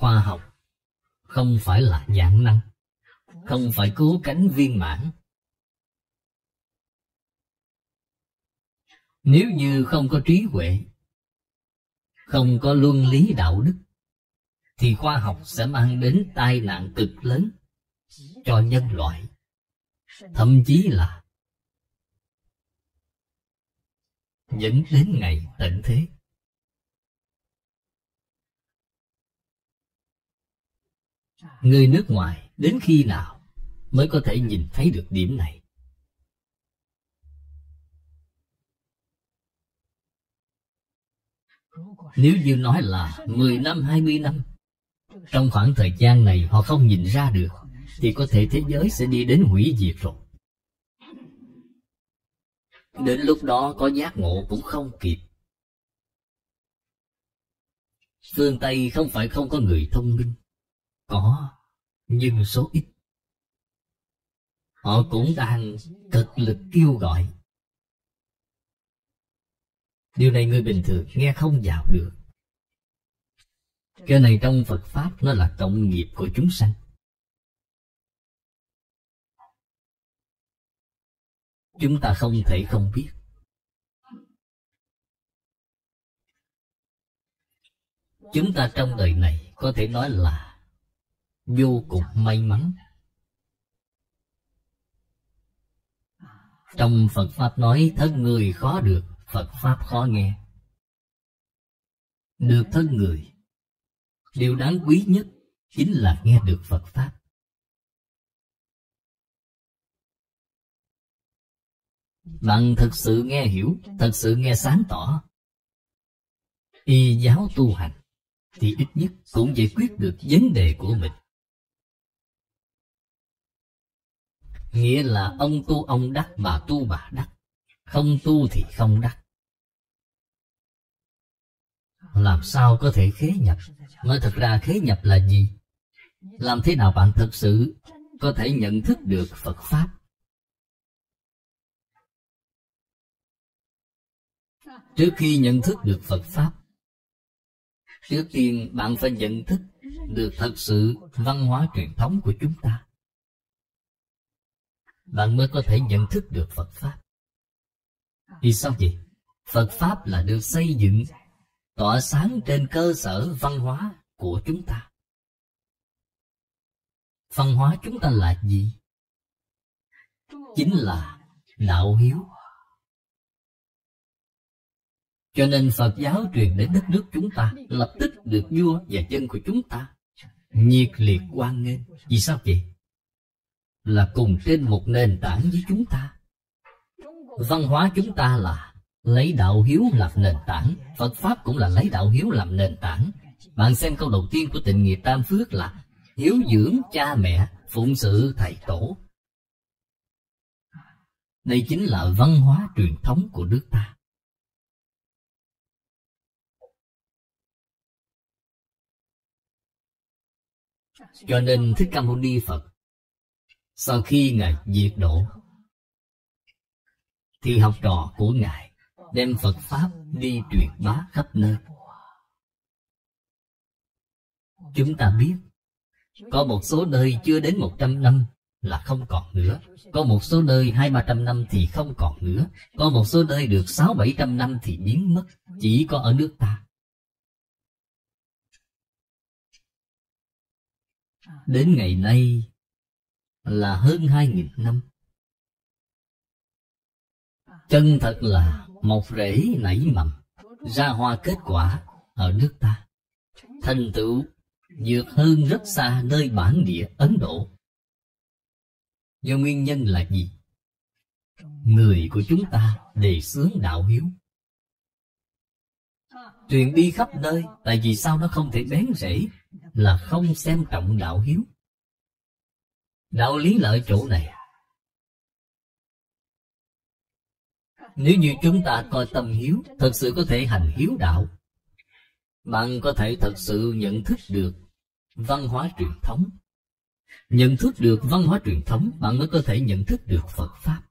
khoa học, không phải là nhãn năng, không phải cứu cánh viên mãn. Nếu như không có trí huệ, không có luân lý đạo đức, thì khoa học sẽ mang đến tai nạn cực lớn cho nhân loại, thậm chí là dẫn đến ngày tận thế. Người nước ngoài đến khi nào mới có thể nhìn thấy được điểm này? Nếu như nói là 10 năm, 20 năm, trong khoảng thời gian này họ không nhìn ra được, thì có thể thế giới sẽ đi đến hủy diệt rồi. Đến lúc đó có giác ngộ cũng không kịp. Phương Tây không phải không có người thông minh, có, nhưng số ít. Họ cũng đang cực lực kêu gọi. Điều này người bình thường nghe không vào được. Cái này trong Phật Pháp nó là cộng nghiệp của chúng sanh. Chúng ta không thể không biết. Chúng ta trong đời này có thể nói là vô cùng may mắn. Trong Phật Pháp nói thân người khó được, Phật Pháp khó nghe. Được thân người, điều đáng quý nhất chính là nghe được Phật Pháp. Bạn thật sự nghe hiểu, thật sự nghe sáng tỏ y giáo tu hành, thì ít nhất cũng giải quyết được vấn đề của mình. Nghĩa là ông tu ông đắc, bà tu bà đắc, không tu thì không đắc. Làm sao có thể khế nhập? Nói thật ra khế nhập là gì? Làm thế nào bạn thật sự có thể nhận thức được Phật Pháp? Trước khi nhận thức được Phật Pháp, trước tiên bạn phải nhận thức được thật sự văn hóa truyền thống của chúng ta. Bạn mới có thể nhận thức được Phật Pháp. Vì sao vậy? Phật Pháp là được xây dựng, tỏa sáng trên cơ sở văn hóa của chúng ta. Văn hóa chúng ta là gì? Chính là đạo hiếu. Cho nên Phật giáo truyền đến đất nước chúng ta, lập tức được vua và dân của chúng ta nhiệt liệt hoan nghênh. Vì sao vậy? Là cùng trên một nền tảng với chúng ta. Văn hóa chúng ta là lấy đạo hiếu làm nền tảng. Phật Pháp cũng là lấy đạo hiếu làm nền tảng. Bạn xem câu đầu tiên của Tịnh Nghiệp Tam Phước là hiếu dưỡng cha mẹ, phụng sự thầy tổ. Đây chính là văn hóa truyền thống của nước ta. Cho nên Thích Ca Mâu Ni Phật, sau khi Ngài diệt độ, thì học trò của Ngài đem Phật Pháp đi truyền bá khắp nơi. Chúng ta biết, có một số nơi chưa đến 100 năm là không còn nữa. Có một số nơi 200-300 năm thì không còn nữa. Có một số nơi được 600-700 năm thì biến mất. Chỉ có ở nước ta. Đến ngày nay là hơn 2.000 năm. Chân thật là một rễ nảy mầm, ra hoa kết quả ở nước ta. Thành tựu vượt hơn rất xa nơi bản địa Ấn Độ. Do nguyên nhân là gì? Người của chúng ta đề xướng đạo hiếu, truyền đi khắp nơi. Tại vì sao nó không thể bén rễ? Là không xem trọng đạo hiếu. Đạo lý lợi chỗ này. Nếu như chúng ta coi tâm hiếu, thật sự có thể hành hiếu đạo, bạn có thể thật sự nhận thức được văn hóa truyền thống. Nhận thức được văn hóa truyền thống, bạn mới có thể nhận thức được Phật Pháp.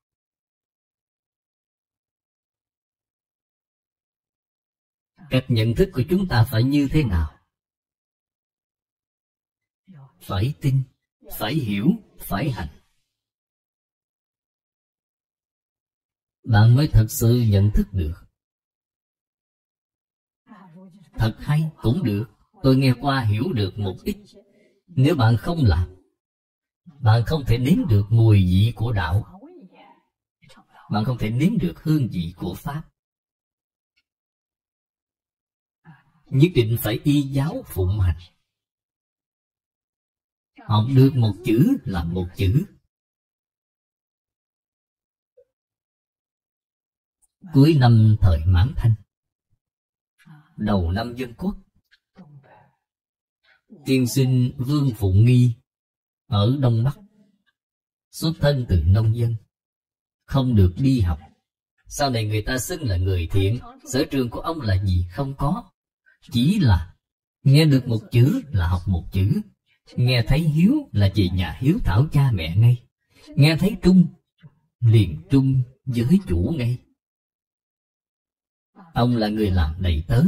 Cách nhận thức của chúng ta phải như thế nào? phải tin, phải hiểu, phải hành. Bạn mới thật sự nhận thức được. Thật hay cũng được, tôi nghe qua hiểu được một ít. Nếu bạn không làm, bạn không thể nếm được mùi vị của đạo. Bạn không thể nếm được hương vị của Pháp. Nhất định phải y giáo phụng hành. Học được một chữ là một chữ. Cuối năm thời Mãn Thanh, đầu năm Dân Quốc, tiên sinh Vương Phụng Nghi ở Đông Bắc, xuất thân từ nông dân, không được đi học. Sau này người ta xưng là người thiện. Sở trường của ông là gì? Không có. Chỉ là nghe được một chữ là học một chữ. Nghe thấy hiếu là về nhà hiếu thảo cha mẹ ngay. Nghe thấy trung, liền trung với chủ ngay. Ông là người làm đầy tớ.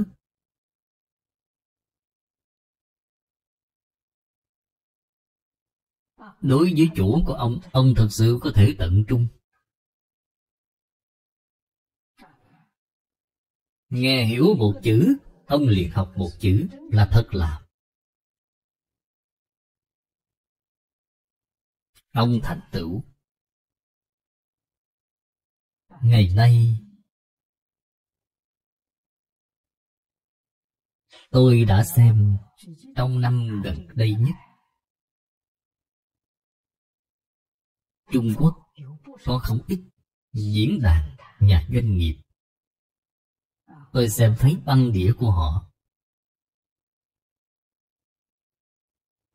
Đối với chủ của ông thật sự có thể tận trung. Nghe hiểu một chữ, ông liền học một chữ, là thật làm. Ông thành tựu. Ngày nay, tôi đã xem trong năm gần đây nhất, Trung Quốc có không ít diễn đàn nhà doanh nghiệp. Tôi xem thấy băng đĩa của họ.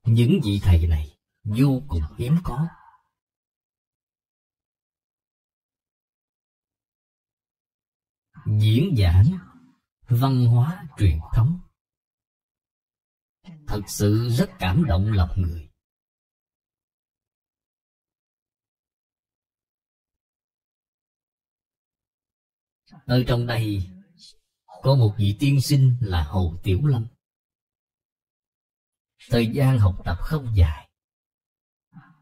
Những vị thầy này vô cùng hiếm có. Diễn giảng văn hóa truyền thống thật sự rất cảm động lòng người. Ở trong đây có một vị tiên sinh là Hồ Tiểu Lâm. Thời gian học tập không dài,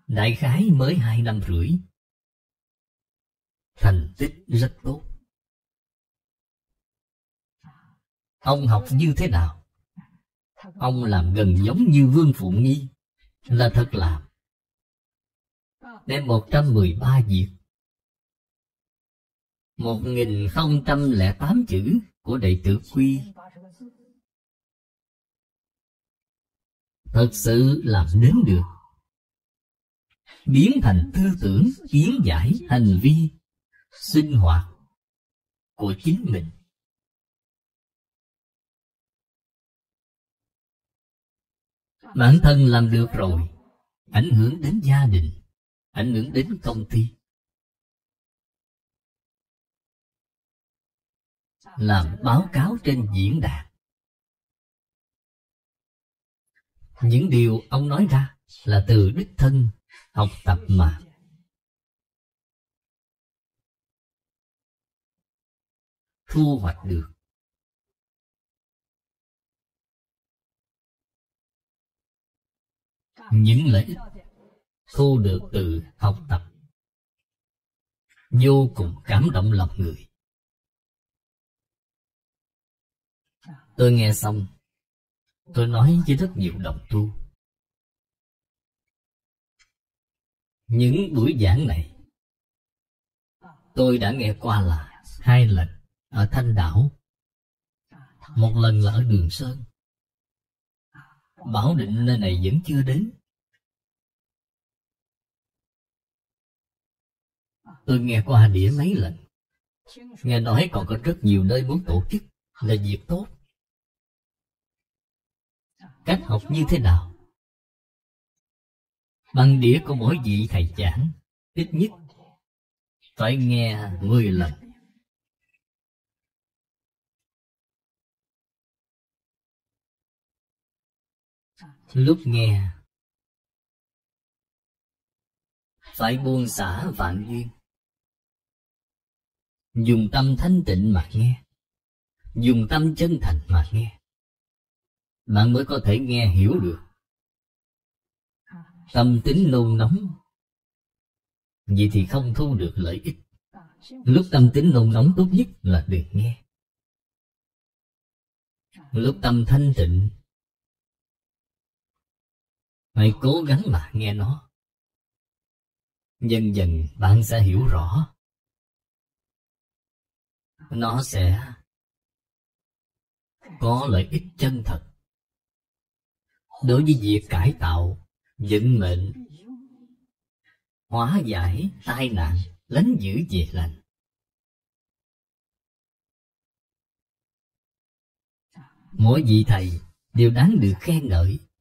đại khái mới 2 năm rưỡi. Thành tích rất tốt. Ông học như thế nào? Ông làm gần giống như Vương Phụng Nghi, là thật làm. Đem 113 việc, 1008 chữ của Đệ Tử Quy, thật sự làm nếm được, biến thành tư tưởng, kiến giải, hành vi, sinh hoạt của chính mình. Bản thân làm được rồi, ảnh hưởng đến gia đình, ảnh hưởng đến công ty. Làm báo cáo trên diễn đàn, những điều ông nói ra là từ đích thân học tập mà. Thu hoạch được. Những lợi ích thu được từ học tập vô cùng cảm động lòng người. Tôi nghe xong, tôi nói với rất nhiều đồng tu. Những buổi giảng này, tôi đã nghe qua là 2 lần ở Thanh Đảo, 1 lần là ở Đường Sơn. Bảo Định nơi này vẫn chưa đến. Tôi nghe qua đĩa mấy lần, nghe nói còn có rất nhiều nơi muốn tổ chức, là việc tốt. Cách học như thế nào? Băng đĩa của mỗi vị thầy giảng ít nhất phải nghe 10 lần. Lúc nghe phải buông xả vạn duyên, dùng tâm thanh tịnh mà nghe, dùng tâm chân thành mà nghe. Bạn mới có thể nghe hiểu được. tâm tính nôn nóng, vậy thì không thu được lợi ích. Lúc tâm tính nôn nóng tốt nhất là đừng nghe. Lúc tâm thanh tịnh, hãy cố gắng mà nghe nó. Dần dần bạn sẽ hiểu rõ. Nó sẽ có lợi ích chân thật đối với việc cải tạo vận mệnh, hóa giải tai nạn, lánh giữ về lành. Mỗi vị thầy đều đáng được khen ngợi.